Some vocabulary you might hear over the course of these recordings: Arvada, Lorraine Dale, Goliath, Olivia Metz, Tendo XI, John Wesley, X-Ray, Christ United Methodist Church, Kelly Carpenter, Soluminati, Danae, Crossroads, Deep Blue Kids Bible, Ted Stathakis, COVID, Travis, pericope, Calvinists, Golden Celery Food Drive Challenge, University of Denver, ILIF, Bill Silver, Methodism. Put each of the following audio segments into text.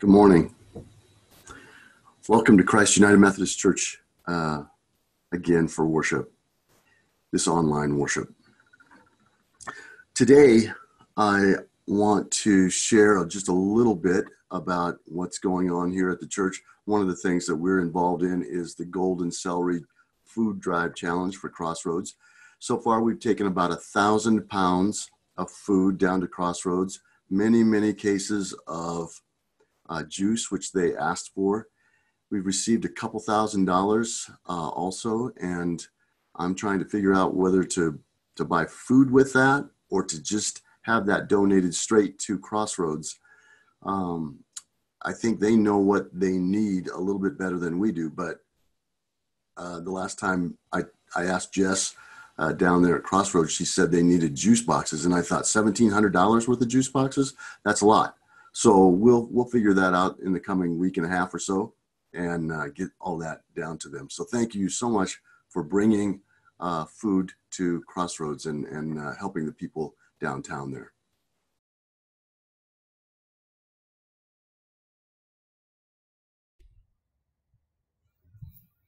Good morning. Welcome to Christ United Methodist Church again for worship, this online worship. Today, I want to share just a little bit about what's going on here at the church. One of the things that we're involved in is the Golden Celery Food Drive Challenge for Crossroads. So far, we've taken about 1,000 pounds of food down to Crossroads, many, many cases of juice, which they asked for. We've received a couple $1,000 also, and I'm trying to figure out whether to buy food with that or to just have that donated straight to Crossroads. I think they know what they need a little bit better than we do, but the last time I asked Jess down there at Crossroads, she said they needed juice boxes, and I thought $1,700 worth of juice boxes, that's a lot. So we'll figure that out in the coming week and a half or so and get all that down to them. So thank you so much for bringing food to Crossroads and helping the people downtown there.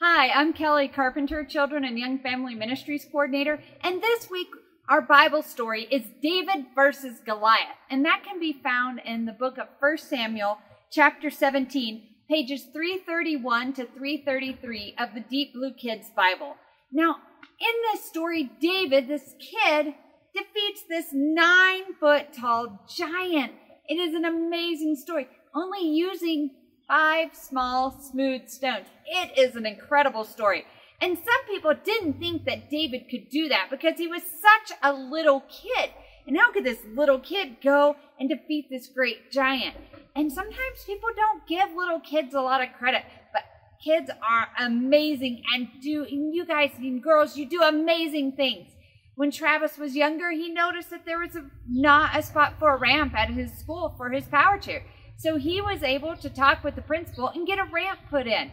Hi, I'm Kelly Carpenter, Children and Young Family Ministries Coordinator, and this week our Bible story is David versus Goliath, and that can be found in the book of 1 Samuel, chapter 17, pages 331 to 333 of the Deep Blue Kids Bible. Now, in this story, David, this kid, defeats this 9-foot-tall giant. It is an amazing story, only using 5 small, smooth stones. It is an incredible story. And some people didn't think that David could do that because he was such a little kid. And how could this little kid go and defeat this great giant? And sometimes people don't give little kids a lot of credit, but kids are amazing and you guys and girls, you do amazing things. When Travis was younger, he noticed that there was not a spot for a ramp at his school for his power chair. So he was able to talk with the principal and get a ramp put in.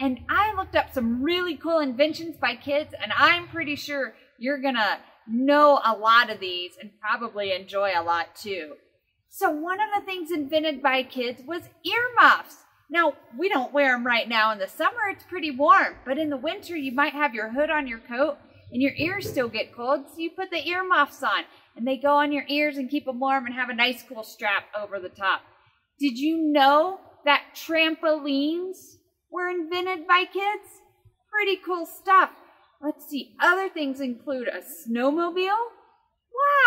And I looked up some really cool inventions by kids, and I'm pretty sure you're going to know a lot of these and probably enjoy a lot too. So one of the things invented by kids was earmuffs. Now, we don't wear them right now. In the summer, it's pretty warm, but in the winter, you might have your hood on your coat and your ears still get cold, so you put the earmuffs on, and they go on your ears and keep them warm and have a nice cool strap over the top. Did you know that trampolines were invented by kids? Pretty cool stuff. Let's see, other things include a snowmobile.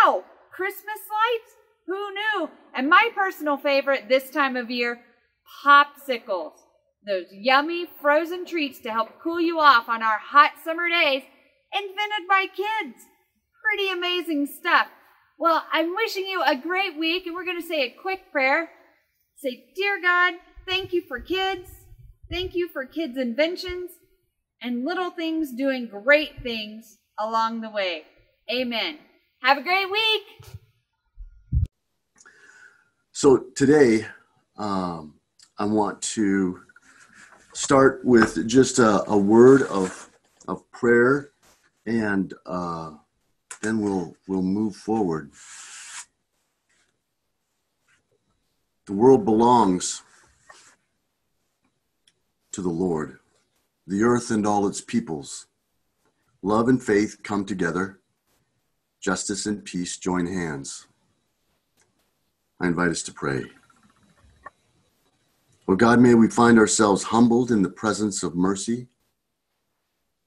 Wow, Christmas lights, who knew? And my personal favorite this time of year, popsicles. Those yummy frozen treats to help cool you off on our hot summer days, invented by kids. Pretty amazing stuff. Well, I'm wishing you a great week, and we're going to say a quick prayer. Say, dear God, thank you for kids. Thank you for kids' inventions and little things doing great things along the way. Amen. Have a great week. So today, I want to start with just a word of prayer, and then we'll move forward. The world belongs to the Lord, the earth and all its peoples. Love and faith come together. Justice and peace join hands. I invite us to pray. Oh God, may we find ourselves humbled in the presence of mercy.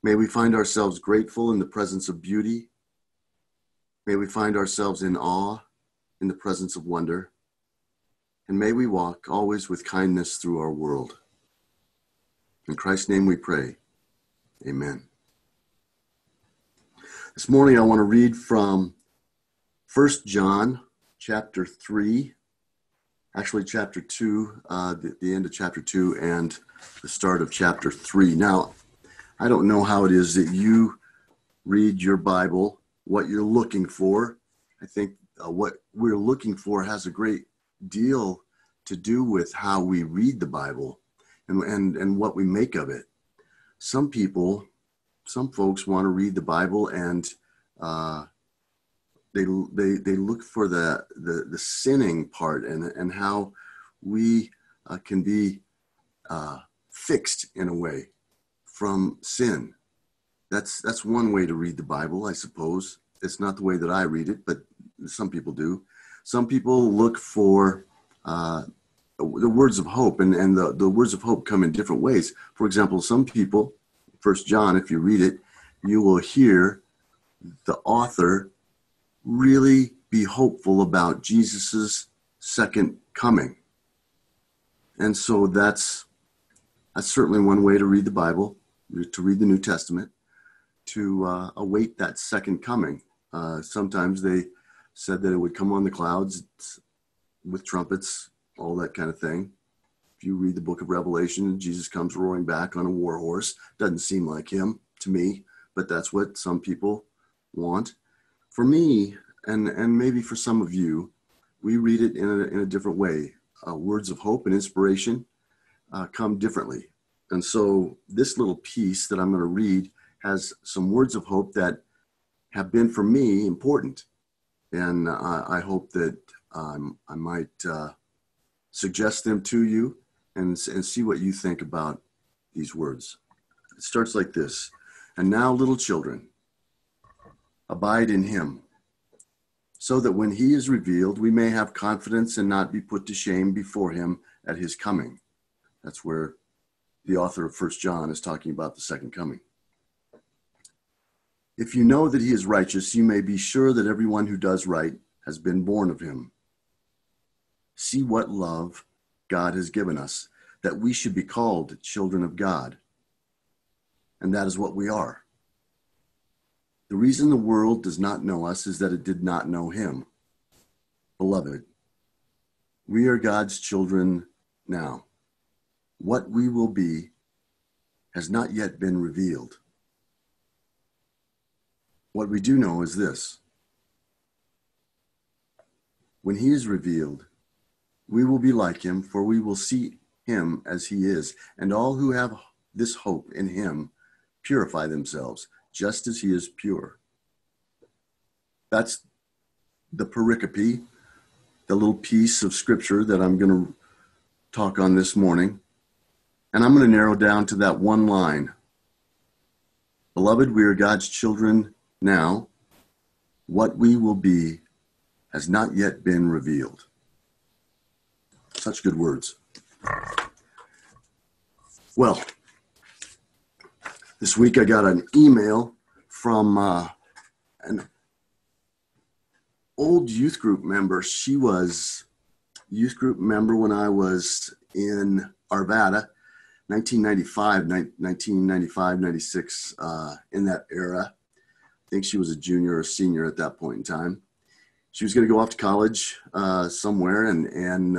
May we find ourselves grateful in the presence of beauty. May we find ourselves in awe in the presence of wonder. And may we walk always with kindness through our world. In Christ's name we pray. Amen. This morning I want to read from 1 John chapter 3, actually chapter 2, the end of chapter 2 and the start of chapter 3. Now, I don't know how it is that you read your Bible, what you're looking for. I think what we're looking for has a great deal to do with how we read the Bible. And what we make of it. Some folks want to read the Bible and they look for the sinning part and how we can be fixed in a way from sin. That's one way to read the Bible, I suppose. It's not the way that I read it, but some people do. Some people look for the words of hope, and the words of hope come in different ways. For example, some people, 1 John, if you read it, you will hear the author really be hopeful about Jesus's second coming. And so that's certainly one way to read the Bible, to read the New Testament, to await that second coming. Sometimes they said that it would come on the clouds with trumpets, all that kind of thing. If you read the book of Revelation, Jesus comes roaring back on a war horse. Doesn't seem like him to me, but that's what some people want. For me, and maybe for some of you, we read it in a different way. Words of hope and inspiration come differently. And so this little piece that I'm going to read has some words of hope that have been, for me, important. And I hope that I might suggest them to you and see what you think about these words. It starts like this. And now, little children, abide in him, so that when he is revealed, we may have confidence and not be put to shame before him at his coming. That's where the author of 1 John is talking about the second coming. If you know that he is righteous, you may be sure that everyone who does right has been born of him. See what love God has given us, that we should be called children of God. And that is what we are. The reason the world does not know us is that it did not know him. Beloved, we are God's children now. What we will be has not yet been revealed. What we do know is this. When he is revealed, we will be like him, for we will see him as he is. And all who have this hope in him purify themselves, just as he is pure. That's the pericope, the little piece of scripture that I'm going to talk on this morning. And I'm going to narrow down to that one line. Beloved, we are God's children now. What we will be has not yet been revealed. Such good words. Well, this week I got an email from an old youth group member. She was a youth group member when I was in Arvada, 1995, 96, in that era. I think she was a junior or senior at that point in time. She was going to go off to college somewhere, and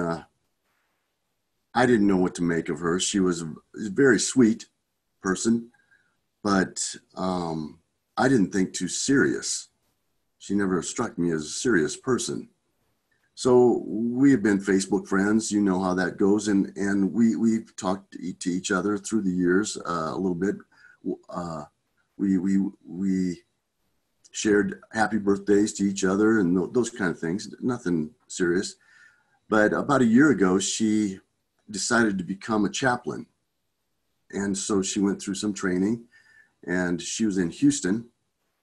I didn't know what to make of her. She was a very sweet person, but I didn't think too serious. She never struck me as a serious person. So we have been Facebook friends. You know how that goes. And we've talked to each other through the years a little bit. We shared happy birthdays to each other and those kind of things. Nothing serious. But about a year ago, she decided to become a chaplain. And so she went through some training. And she was in Houston,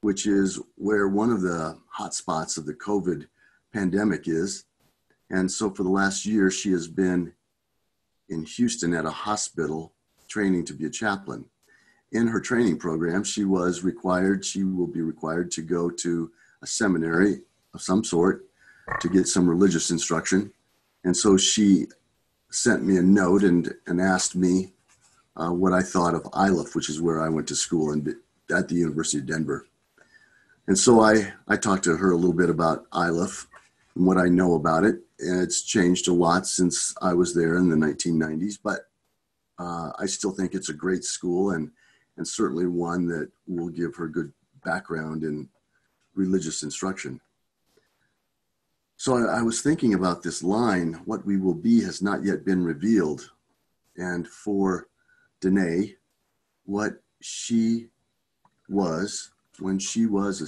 which is where one of the hot spots of the COVID pandemic is. And so for the last year, she has been in Houston at a hospital training to be a chaplain. In her training program, she will be required to go to a seminary of some sort to get some religious instruction. And so she sent me a note and asked me what I thought of ILIF, which is where I went to school at the University of Denver. And so I talked to her a little bit about ILIF, and what I know about it. And it's changed a lot since I was there in the 1990s, but I still think it's a great school and certainly one that will give her good background in religious instruction. So I was thinking about this line, what we will be has not yet been revealed. And for Danae, what she was when she was a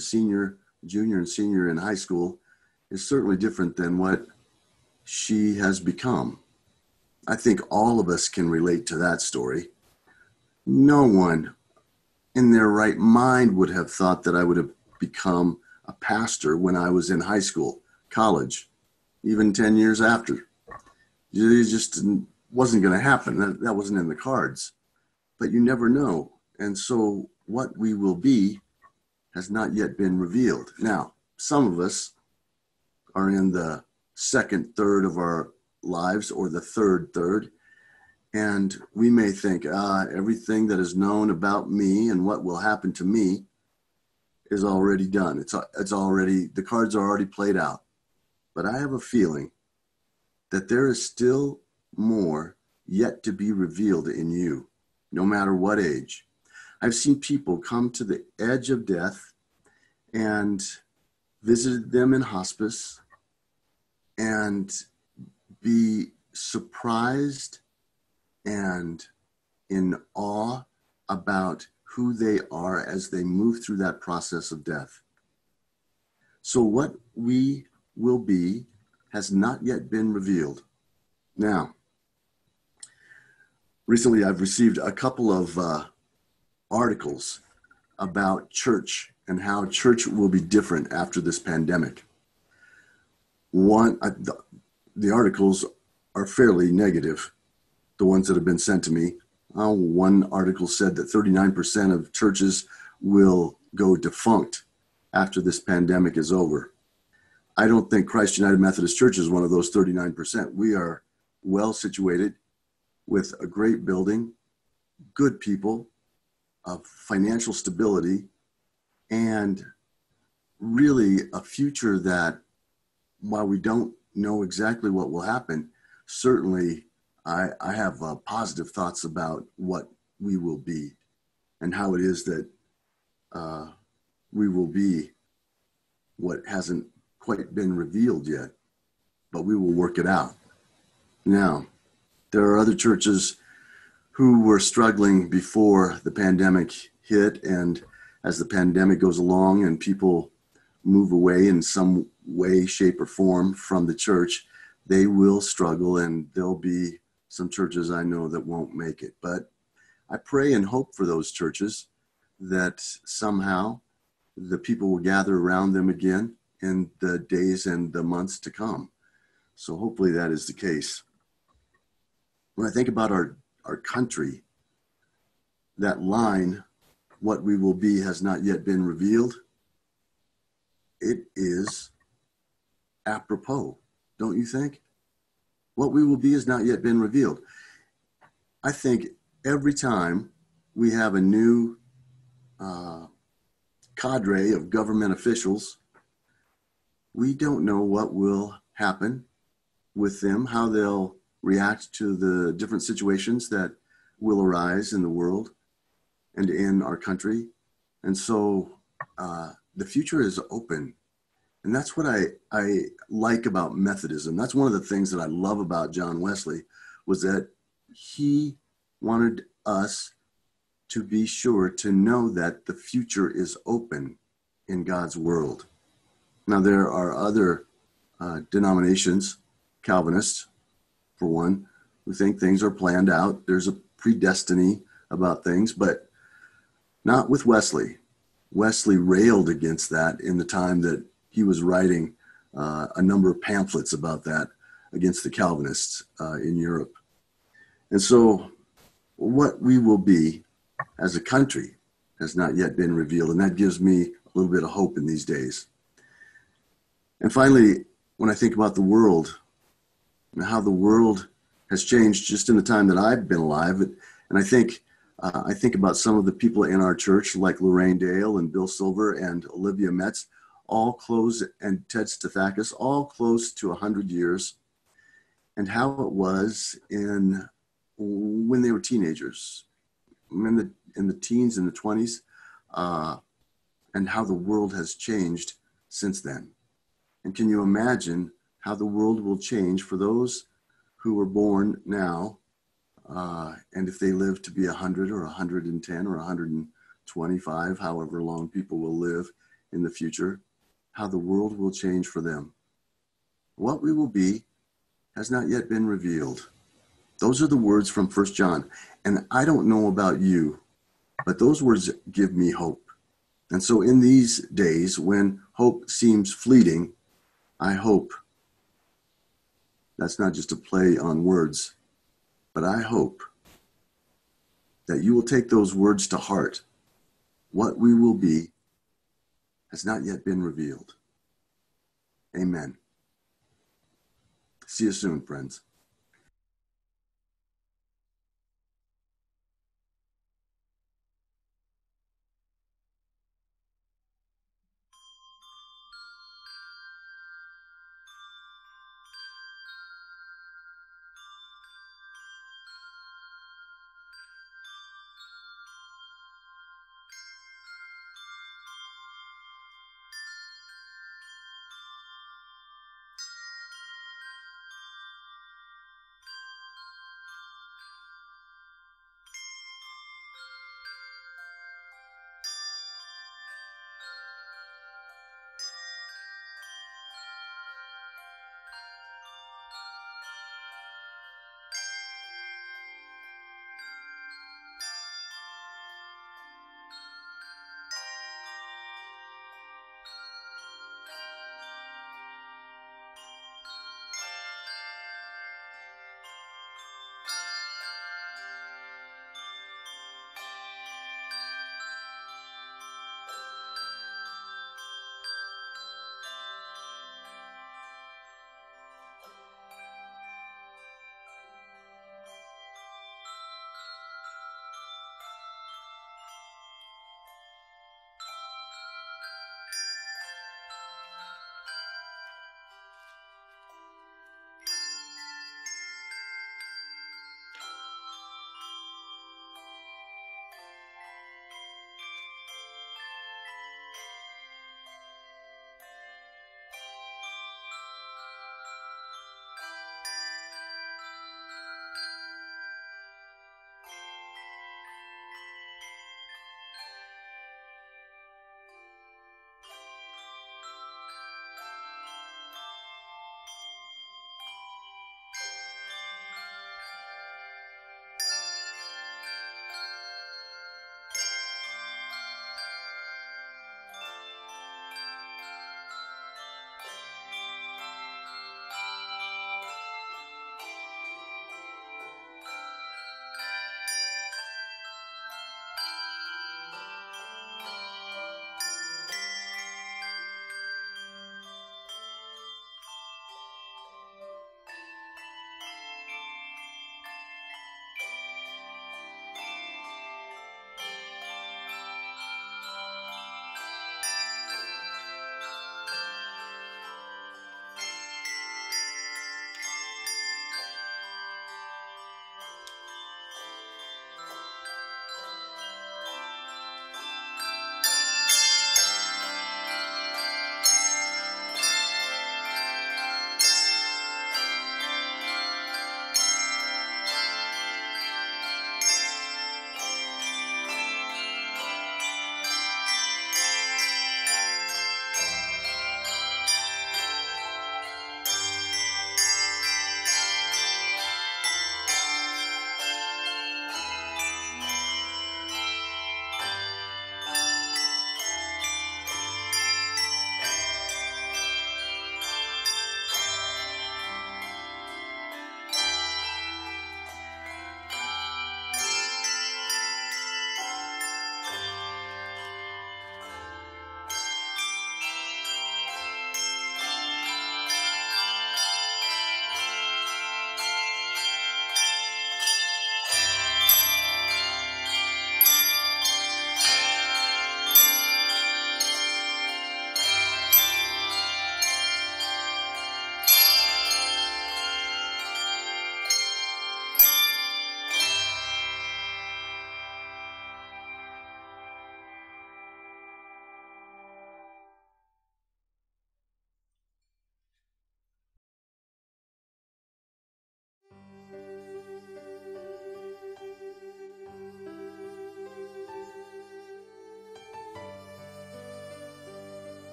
junior and senior in high school is certainly different than what she has become. I think all of us can relate to that story. No one in their right mind would have thought that I would have become a pastor when I was in high school, college, even 10 years after. It just wasn't going to happen. That wasn't in the cards. But you never know. And so what we will be has not yet been revealed. Now, some of us are in the second third of our lives, or the third, and we may think, everything that is known about me and what will happen to me is already done. It's already, the cards are already played out. But I have a feeling that there is still more yet to be revealed in you, no matter what age. I've seen people come to the edge of death and visited them in hospice and be surprised and in awe about who they are as they move through that process of death. So what we will be has not yet been revealed. Now, recently I've received a couple of articles about church and how church will be different after this pandemic. The articles are fairly negative, the ones that have been sent to me. One article said that 39% of churches will go defunct after this pandemic is over. I don't think Christ United Methodist Church is one of those 39%. We are well situated with a great building, good people, of financial stability, and really a future that, while we don't know exactly what will happen, certainly I have positive thoughts about what we will be and how it is that we will be what hasn't quite been revealed yet, but we will work it out. Now, there are other churches who were struggling before the pandemic hit, and as the pandemic goes along and people move away in some way, shape, or form from the church, they will struggle, and there'll be some churches I know that won't make it. But I pray and hope for those churches that somehow the people will gather around them again in the days and the months to come. So hopefully that is the case. When I think about our country, that line, what we will be has not yet been revealed, it is apropos, don't you think? What we will be has not yet been revealed. I think every time we have a new cadre of government officials, we don't know what will happen with them, how they'll react to the different situations that will arise in the world and in our country. And so the future is open. And that's what I like about Methodism. That's one of the things that I love about John Wesley, was that he wanted us to be sure to know that the future is open in God's world. Now, there are other denominations, Calvinists, for one, who think things are planned out. There's a predestiny about things, but not with Wesley. Wesley railed against that in the time that he was writing a number of pamphlets about that against the Calvinists in Europe. And so what we will be as a country has not yet been revealed, and that gives me a little bit of hope in these days. And finally, when I think about the world, and how the world has changed just in the time that I've been alive. And I think about some of the people in our church, like Lorraine Dale and Bill Silver and Olivia Metz, all close, and Ted Stathakis, all close to 100 years, and how it was when they were teenagers, in the teens, in the 20s, and how the world has changed since then. And can you imagine how the world will change for those who were born now, and if they live to be 100 or 110 or 125, however long people will live in the future, how the world will change for them. What we will be has not yet been revealed. Those are the words from 1 John. And I don't know about you, but those words give me hope. And so in these days when hope seems fleeting, I hope. That's not just a play on words, but I hope that you will take those words to heart. What we will be has not yet been revealed. Amen. See you soon, friends.